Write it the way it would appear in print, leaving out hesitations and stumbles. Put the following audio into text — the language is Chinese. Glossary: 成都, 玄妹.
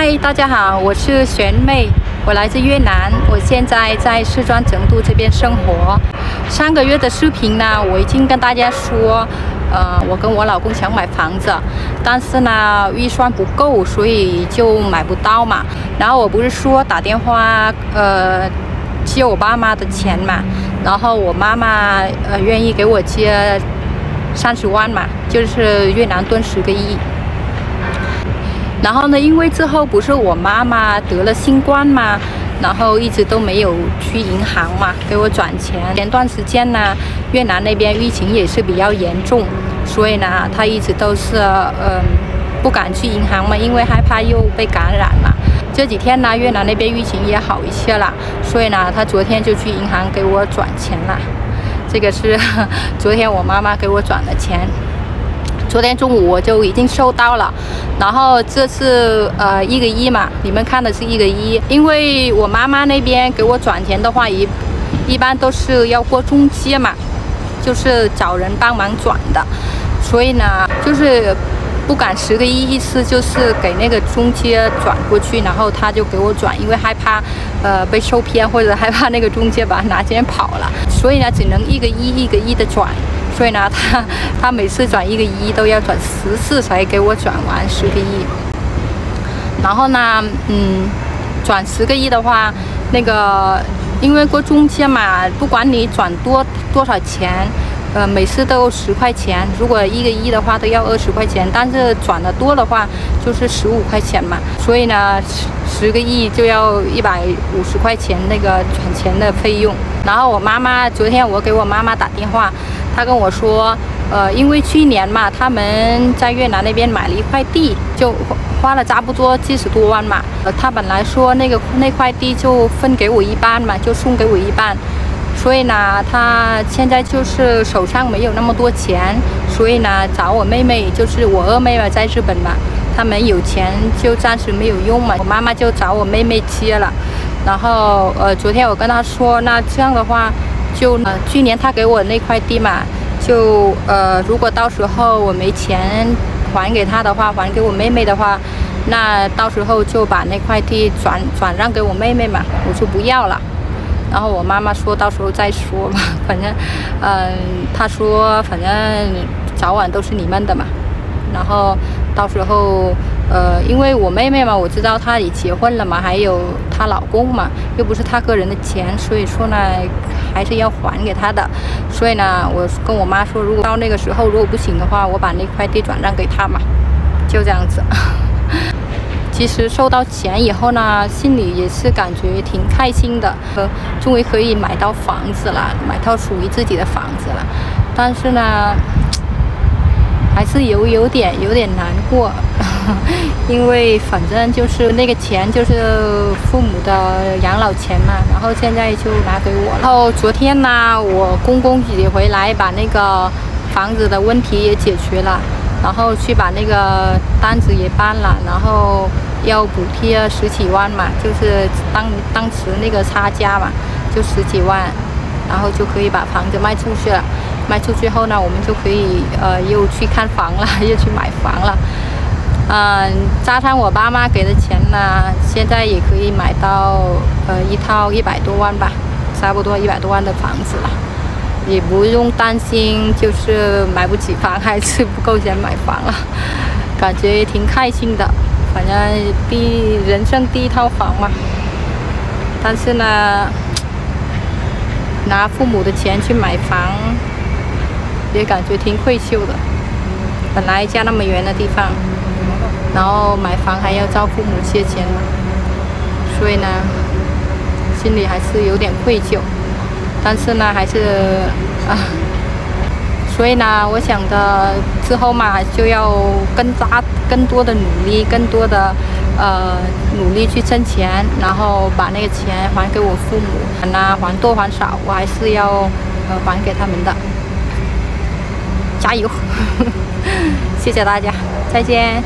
嗨，大家好，我是玄妹，我来自越南，我现在在四川成都这边生活。上个月的视频呢，我已经跟大家说，我跟我老公想买房子，但是呢预算不够，所以就买不到嘛。然后我不是说打电话借我爸妈的钱嘛，然后我妈妈愿意给我借30万嘛，就是越南盾10个亿。然后呢，因为之后不是我妈妈得了新冠嘛，然后一直都没有去银行嘛，给我转钱。前段时间呢，越南那边疫情也是比较严重，所以呢，她一直都是不敢去银行嘛，因为害怕又被感染了。这几天呢，越南那边疫情也好一些了，所以呢，她昨天就去银行给我转钱了。这个是昨天我妈妈给我转的钱。昨天中午我就已经收到了，然后这次1个亿嘛，你们看的是1个亿，因为我妈妈那边给我转钱的话，一般都是要过中介嘛，就是找人帮忙转的，所以呢，就是不敢10个亿一次，就是给那个中介转过去，然后他就给我转，因为害怕被受骗或者害怕那个中介把拿钱跑了，所以呢，只能1个亿1个亿的转。所以呢，他每次转1个亿都要转10次才给我转完10个亿。然后呢，转10个亿的话，那个因为过中介嘛，不管你转多少钱，每次都10块钱。如果1个亿的话，都要20块钱，但是转的多的话，就是15块钱嘛。所以呢，10个亿就要150块钱那个转钱的费用。然后我妈妈昨天我给我妈妈打电话。他跟我说，因为去年嘛，他们在越南那边买了一块地，就花了差不多70多万嘛。他本来说那块地就分给我一半嘛，就送给我一半。所以呢，他现在就是手上没有那么多钱，所以呢，找我妹妹，就是我二妹嘛，在日本嘛，他们有钱就暂时没有用嘛。我妈妈就找我妹妹借了。然后昨天我跟她说，那这样的话。就去年他给我那块地嘛，就如果到时候我没钱还给他的话，还给我妹妹的话，那到时候就把那块地转让给我妹妹嘛，我就不要了。然后我妈妈说到时候再说吧，反正她说反正早晚都是你们的嘛。然后到时候因为我妹妹嘛，我知道她也结婚了嘛，还有她老公嘛，又不是她个人的钱，所以说呢。还是要还给他的，所以呢，我跟我妈说，如果到那个时候如果不行的话，我把那块地转让给他嘛，就这样子。其实收到钱以后呢，心里也是感觉挺开心的，终于可以买到房子了，买到属于自己的房子了。但是呢，还是有点难过，因为反正就是那个钱就是父母的养老钱嘛，然后现在就拿给我了。然后昨天呢，我公公也回来把那个房子的问题也解决了，然后去把那个单子也办了，然后要补贴10几万嘛，就是当时那个差价嘛，就10几万，然后就可以把房子卖出去了。卖出去后呢，我们就可以又去看房了，又去买房了。加上我爸妈给的钱呢，现在也可以买到一套100多万吧，差不多100多万的房子了，也不用担心就是买不起房还是不够钱买房了，感觉挺开心的。反正人生第一套房嘛，但是呢，拿父母的钱去买房。也感觉挺愧疚的，本来家那么远的地方，然后买房还要找父母借钱，所以呢，心里还是有点愧疚。但是呢，还是所以呢，我想的之后嘛，就要更多的努力，更多的努力去挣钱，然后把那个钱还给我父母。那还多还少，我还是要还给他们的。加油！谢谢大家，再见。